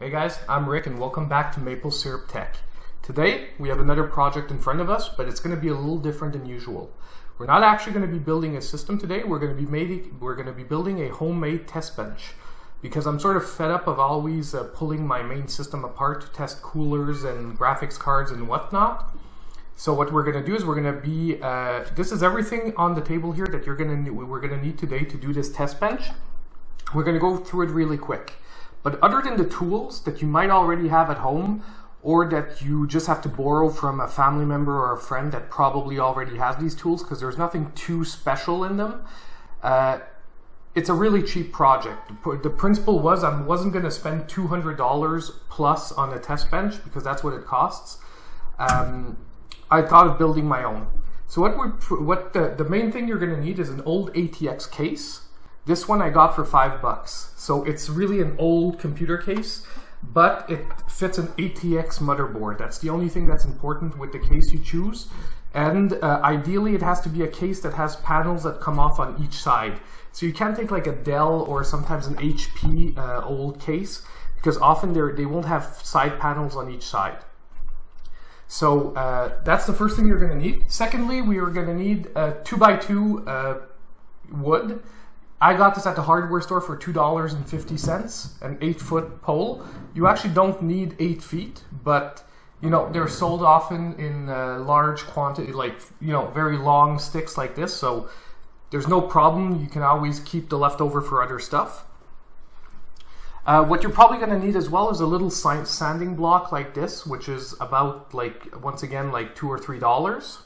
Hey guys, I'm Rick and welcome back to Maple Syrup Tech. Today we have another project in front of us, but it's going to be a little different than usual. We're not actually going to be building a system today. We're going to be building a homemade test bench because I'm sort of fed up of always pulling my main system apart to test coolers and graphics cards and whatnot. So what we're going to do is this is everything on the table here that we're going to need today to do this test bench. We're going to go through it really quick. But other than the tools that you might already have at home or that you just have to borrow from a family member or a friend that probably already has these tools because there's nothing too special in them, it's a really cheap project. The principle was I wasn't going to spend $200 plus on a test bench because that's what it costs. I thought of building my own. So the main thing you're going to need is an old ATX case. This one I got for $5, so it's really an old computer case, but it fits an ATX motherboard. That's the only thing that's important with the case you choose, and ideally it has to be a case that has panels that come off on each side. So you can't take like a Dell or sometimes an HP old case, because often they won't have side panels on each side. So that's the first thing you're going to need. Secondly, we are going to need 2x2 wood. I got this at the hardware store for $2.50, an 8-foot pole. You actually don't need 8 feet, but you know, they're sold often in large quantity, like, you know, very long sticks like this, so there's no problem. You can always keep the leftover for other stuff. What you're probably going to need as well is a little sanding block like this, which is about, like, once again, like $2 or $3.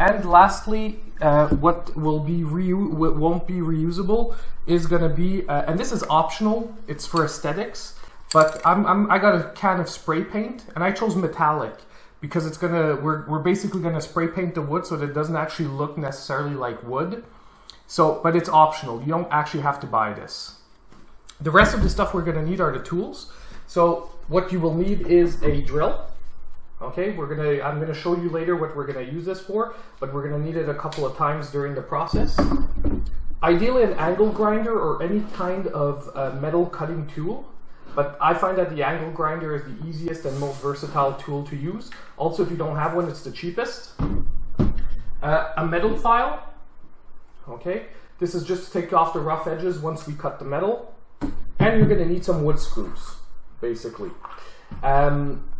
And lastly, what won't be reusable is going to be, and this is optional, it's for aesthetics, but I got a can of spray paint, and I chose metallic because it's going to, we're basically going to spray paint the wood so that it doesn't actually look necessarily like wood. So, but it's optional, you don't actually have to buy this. The rest of the stuff we're going to need are the tools. So what you will need is a drill. Okay, I'm going to show you later what we're going to use this for, but we're going to need it a couple of times during the process. Ideally an angle grinder or any kind of metal cutting tool, but I find that the angle grinder is the easiest and most versatile tool to use. Also, if you don't have one, it's the cheapest. A metal file. Okay, this is just to take off the rough edges once we cut the metal. And you're going to need some wood screws, basically.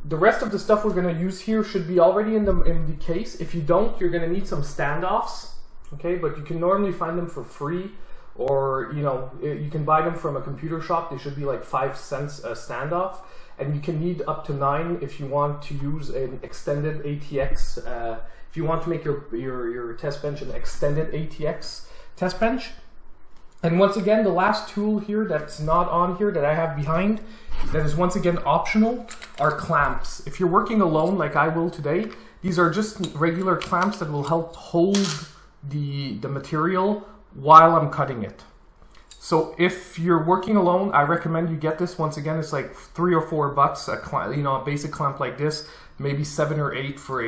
The rest of the stuff we're going to use here should be already in the case. If you don't, you're going to need some standoffs, okay? But you can normally find them for free, or, you know, you can buy them from a computer shop. They should be like 5 cents a standoff, and you can need up to 9 if you want to use an extended ATX. If you want to make your test bench an extended ATX test bench. And once again, the last tool here that's not on here that I have behind, that is once again optional, are clamps. If you're working alone like I will today, these are just regular clamps that will help hold the material while I'm cutting it. So if you're working alone, I recommend you get this. Once again, it's like $3 or $4, you know, a basic clamp like this, maybe $7 or $8 for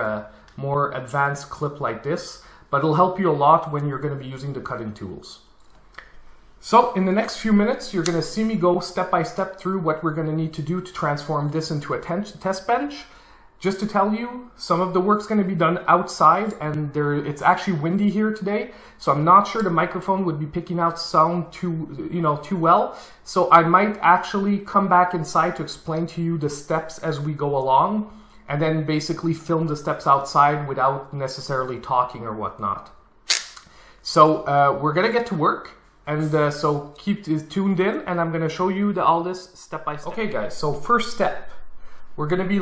a more advanced clip like this. But it'll help you a lot when you're going to be using the cutting tools. So in the next few minutes, you're going to see me go step by step through what we're going to need to do to transform this into a test bench. Just to tell you, some of the work's going to be done outside, and it's actually windy here today, so I'm not sure the microphone would be picking out sound too well. So I might actually come back inside to explain to you the steps as we go along, and then basically film the steps outside without necessarily talking or whatnot. So we're going to get to work. And so keep tuned in, and I'm going to show you all this step by step. Okay guys, so first step, we're going to be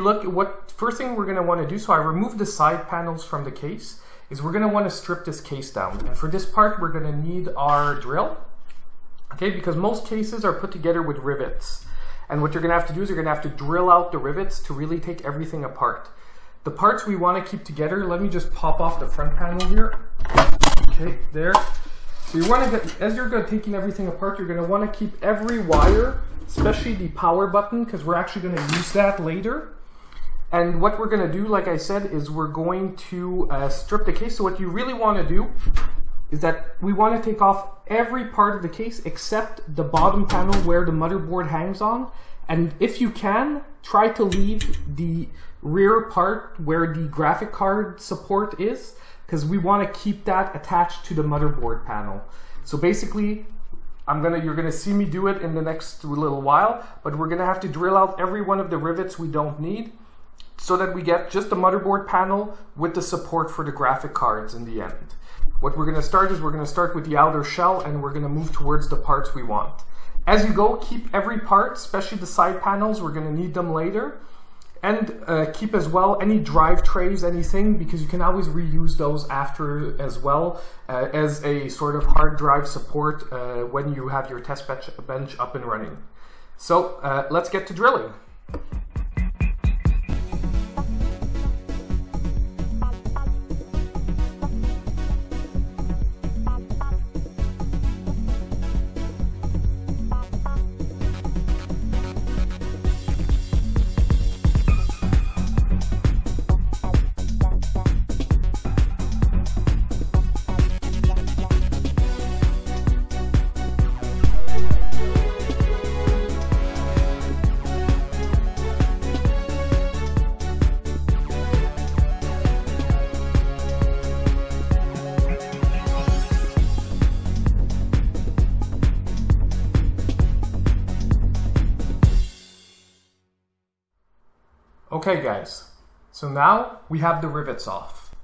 first thing we're going to want to do, so I removed the side panels from the case, is we're going to want to strip this case down. And for this part, we're going to need our drill, okay, because most cases are put together with rivets. And what you're going to have to do is you're going to have to drill out the rivets to really take everything apart. The parts we want to keep together, let me just pop off the front panel here. Okay, there. So you want to get, as you're going to taking everything apart, you're going to want to keep every wire, especially the power button, because we're actually going to use that later. And what we're going to do, like I said, is we're going to strip the case. So what you really want to do is that we want to take off every part of the case except the bottom panel where the motherboard hangs on, And if you can, try to leave the rear part where the graphic card support is, because we want to keep that attached to the motherboard panel. So basically, you're gonna see me do it in the next little while, but we're gonna have to drill out every one of the rivets we don't need so that we get just the motherboard panel with the support for the graphic cards in the end. What we're gonna start is we're gonna start with the outer shell, and we're gonna move towards the parts we want. As you go, keep every part, especially the side panels, we're gonna need them later. And keep as well any drive trays, anything, because you can always reuse those after as well as a sort of hard drive support when you have your test bench up and running. So let's get to drilling. Okay guys, so now we have the rivets off.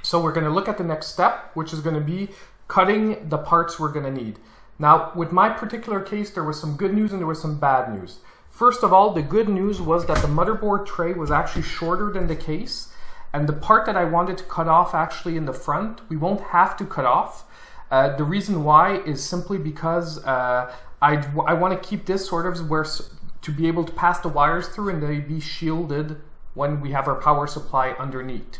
So we're going to look at the next step, which is going to be cutting the parts we're going to need. Now, with my particular case, there was some good news and there was some bad news. First of all, the good news was that the motherboard tray was actually shorter than the case, and the part that I wanted to cut off actually in the front, we won't have to cut off. The reason why is simply because I want to keep this sort of where to be able to pass the wires through and they be shielded when we have our power supply underneath.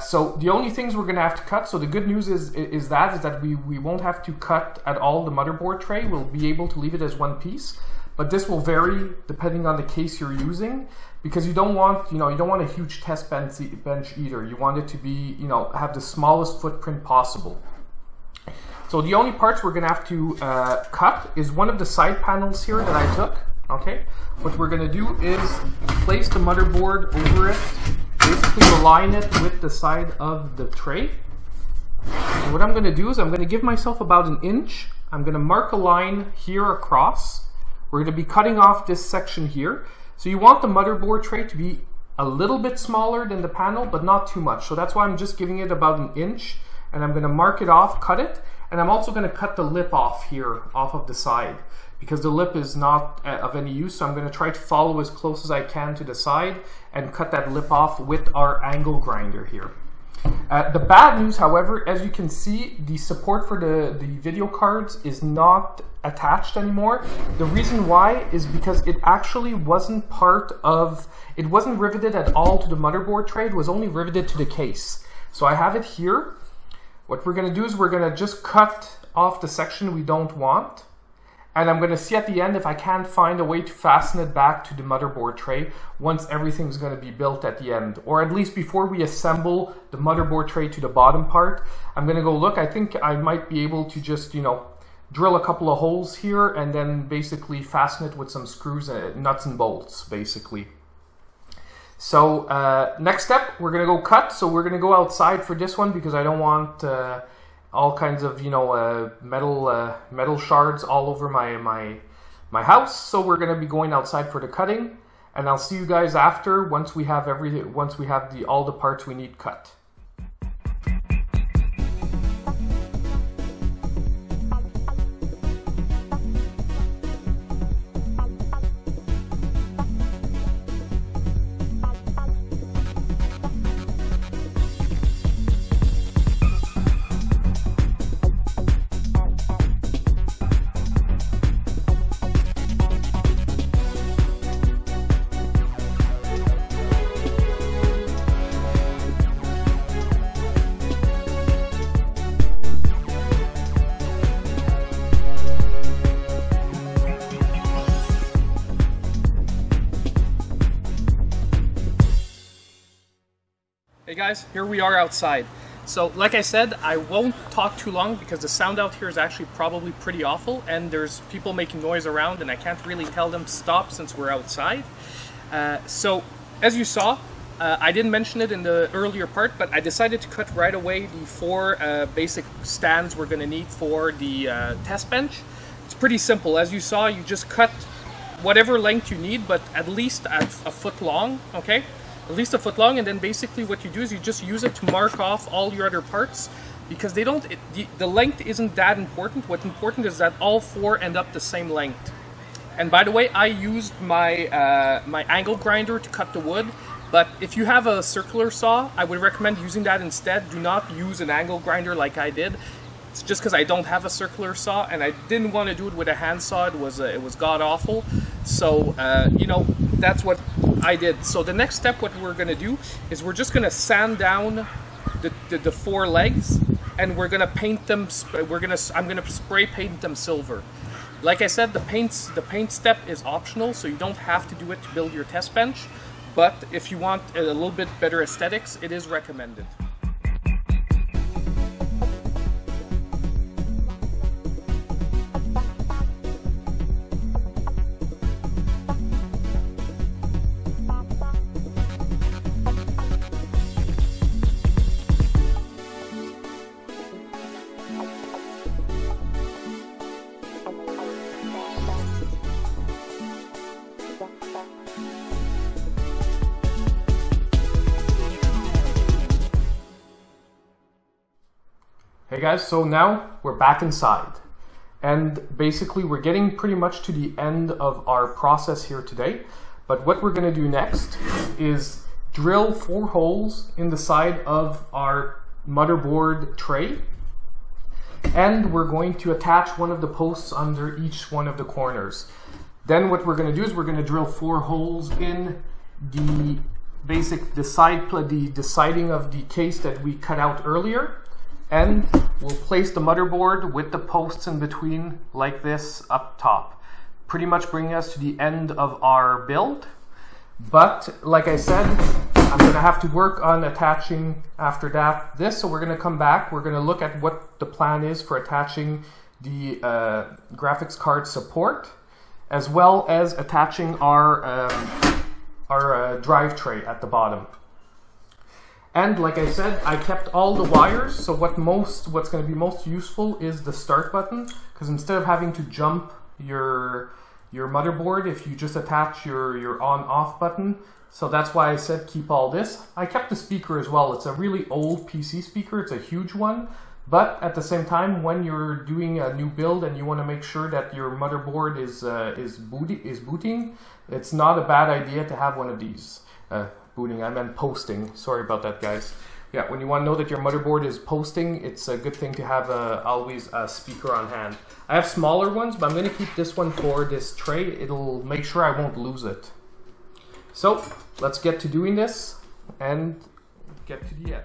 So the only things we're gonna have to cut, so the good news is that we won't have to cut at all the motherboard tray, we'll be able to leave it as one piece, but this will vary depending on the case you're using, because you don't want, you don't want a huge test bench either. You want it to be, have the smallest footprint possible. So the only parts we're gonna have to cut is one of the side panels here that I took. Okay, what we're going to do is place the motherboard over it, basically align it with the side of the tray. And what I'm going to do is I'm going to give myself about an inch. I'm going to mark a line here across. We're going to be cutting off this section here. So you want the motherboard tray to be a little bit smaller than the panel, but not too much. So that's why I'm just giving it about an inch, and I'm going to mark it off, cut it. And I'm also going to cut the lip off here, off of the side, because the lip is not of any use. So I'm going to try to follow as close as I can to the side and cut that lip off with our angle grinder here. The bad news, however, as you can see, the support for the video cards is not attached anymore. The reason why is because it actually wasn't part of, it wasn't riveted at all to the motherboard tray, it was only riveted to the case. So I have it here. What we're going to do is we're going to just cut off the section we don't want, and I'm going to see at the end if I can't find a way to fasten it back to the motherboard tray once everything's going to be built at the end, or at least before we assemble the motherboard tray to the bottom part. I'm going to go look. I think I might be able to just, drill a couple of holes here and then basically fasten it with some screws and nuts and bolts, basically. So next step, we're gonna go cut. So we're gonna go outside for this one because I don't want all kinds of metal shards all over my house. So we're gonna be going outside for the cutting, and I'll see you guys after once we have everything, once we have all the parts we need cut. Hey guys, here we are outside. So like I said, I won't talk too long because the sound out here is actually probably pretty awful, and there's people making noise around and I can't really tell them stop since we're outside. So as you saw, I didn't mention it in the earlier part, but I decided to cut right away the four basic stands we're going to need for the test bench. It's pretty simple. As you saw, you just cut whatever length you need, but at least a foot long, okay? At least a foot long, and then basically what you do is you just use it to mark off all your other parts, because they don't, the length isn't that important. What's important is that all four end up the same length. And by the way, I used my my angle grinder to cut the wood, but if you have a circular saw, I would recommend using that instead. Do not use an angle grinder like I did. It's just because I don't have a circular saw, and I didn't want to do it with a hand saw. It was god awful. So you know, that's what I did. So the next step, what we're gonna do is we're just gonna sand down the four legs, and we're gonna paint them. I'm gonna spray paint them silver. Like I said, the paint step is optional, so you don't have to do it to build your test bench. But if you want a little bit better aesthetics, it is recommended. Hey guys, so now we're back inside, and basically we're getting pretty much to the end of our process here today, but what we're going to do next is drill four holes in the side of our motherboard tray, and we're going to attach one of the posts under each one of the corners. Then what we're going to do is we're going to drill four holes in the basic the siding of the case that we cut out earlier. And we'll place the motherboard with the posts in between like this up top, pretty much bringing us to the end of our build. But like I said, I'm going to have to work on attaching after that this, so we're going to come back, we're going to look at what the plan is for attaching the graphics card support, as well as attaching our drive tray at the bottom. And like I said, I kept all the wires, so what's going to be most useful is the start button, because instead of having to jump your motherboard, if you just attach your on-off button, so that's why I said keep all this. I kept the speaker as well. It's a really old PC speaker, it's a huge one, but at the same time, when you're doing a new build and you want to make sure that your motherboard is booting, it's not a bad idea to have one of these. Booting, I meant posting. Sorry about that, guys. Yeah, when you want to know that your motherboard is posting, it's a good thing to have always a speaker on hand. I have smaller ones, but I'm going to keep this one for this tray. It'll make sure I won't lose it. So let's get to doing this and get to the end.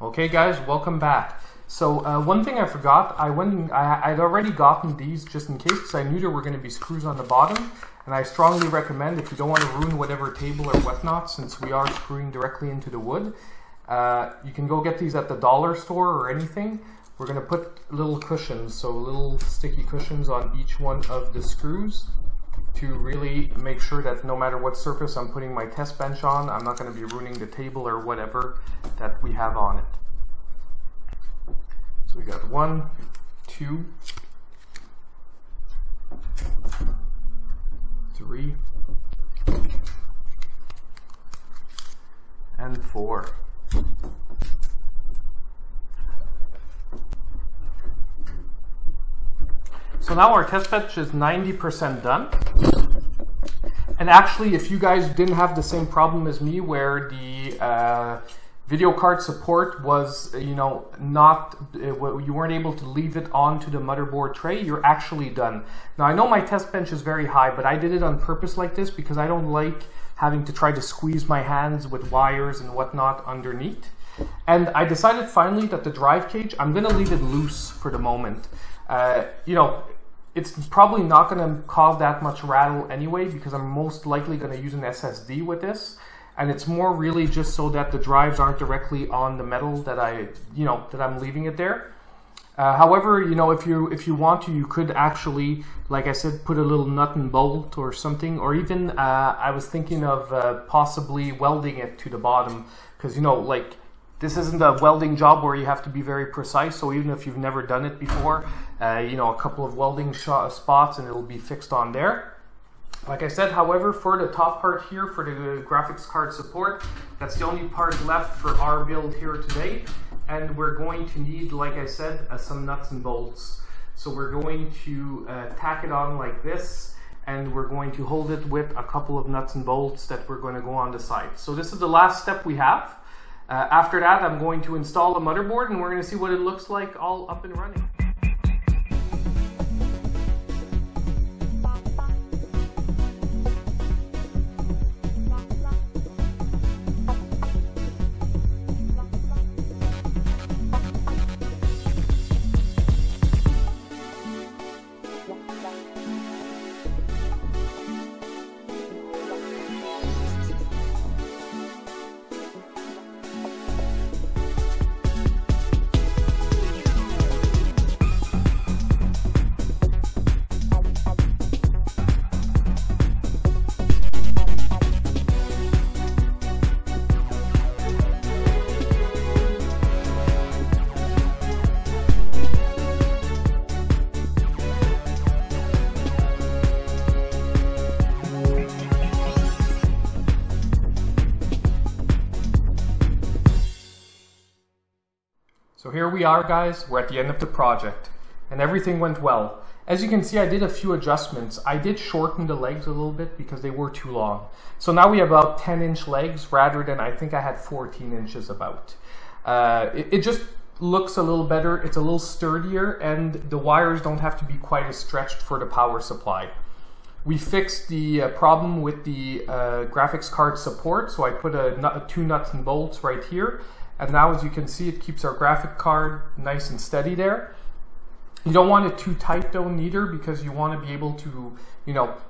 Okay guys, welcome back. So one thing I forgot, I'd already gotten these just in case, because I knew there were going to be screws on the bottom, and I strongly recommend, if you don't want to ruin whatever table or whatnot, since we are screwing directly into the wood, you can go get these at the dollar store or anything. We're going to put little cushions, so little sticky cushions on each one of the screws, to really make sure that no matter what surface I'm putting my test bench on, I'm not going to be ruining the table or whatever that we have on it. So we got 1, 2, 3, and 4. So now our test bench is 90% done. And actually, if you guys didn't have the same problem as me where the video card support was, you weren't able to leave it onto the motherboard tray, you're actually done. Now, I know my test bench is very high, but I did it on purpose like this because I don't like having to try to squeeze my hands with wires and whatnot underneath. And I decided finally that the drive cage, I'm going to leave it loose for the moment. It's probably not going to cause that much rattle anyway, because I'm most likely going to use an SSD with this. And it's more really just so that the drives aren't directly on the metal that I'm leaving it there. However, if you want to, you could actually, like I said, put a little nut and bolt or something, or even I was thinking of possibly welding it to the bottom, because this isn't a welding job where you have to be very precise. So even if you've never done it before, a couple of welding spots and it'll be fixed on there. Like I said, however, for the top part here, for the graphics card support, that's the only part left for our build here today. And we're going to need, like I said, some nuts and bolts. So we're going to tack it on like this, and we're going to hold it with a couple of nuts and bolts that we're going to go on the side. So this is the last step we have. After that, I'm going to install the motherboard, and we're going to see what it looks like all up and running. So here we are, guys, we're at the end of the project, and everything went well. As you can see, I did a few adjustments. I did shorten the legs a little bit because they were too long. So now we have about 10-inch legs rather than, I think I had 14 inches about. It just looks a little better, it's a little sturdier, and the wires don't have to be quite as stretched for the power supply. We fixed the problem with the graphics card support, so I put two nuts and bolts right here. And now, as you can see, it keeps our graphic card nice and steady there. You don't want it too tight though, neither, because you want to be able to,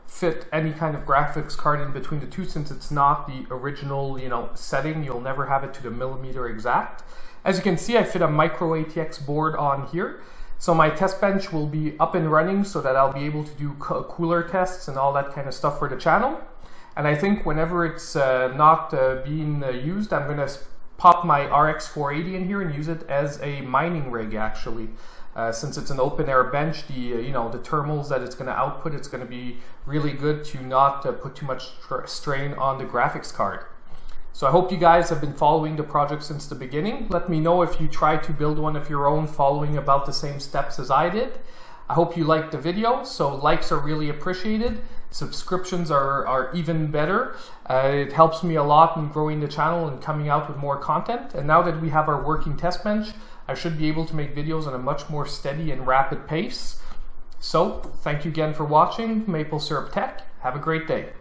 fit any kind of graphics card in between the two, since it's not the original, setting. You'll never have it to the millimeter exact. As you can see, I fit a micro ATX board on here. So my test bench will be up and running so that I'll be able to do cooler tests and all that kind of stuff for the channel. And I think whenever it's not being used, I'm going to pop my RX 480 in here and use it as a mining rig, actually. Since it's an open air bench, the thermals that it's going to output, it's going to be really good to not put too much strain on the graphics card. So I hope you guys have been following the project since the beginning. Let me know if you try to build one of your own following about the same steps as I did. I hope you liked the video, so likes are really appreciated. Subscriptions are even better. It helps me a lot in growing the channel and coming out with more content. And now that we have our working test bench, I should be able to make videos at a much more steady and rapid pace. So, thank you again for watching Maple Syrup Tech. Have a great day.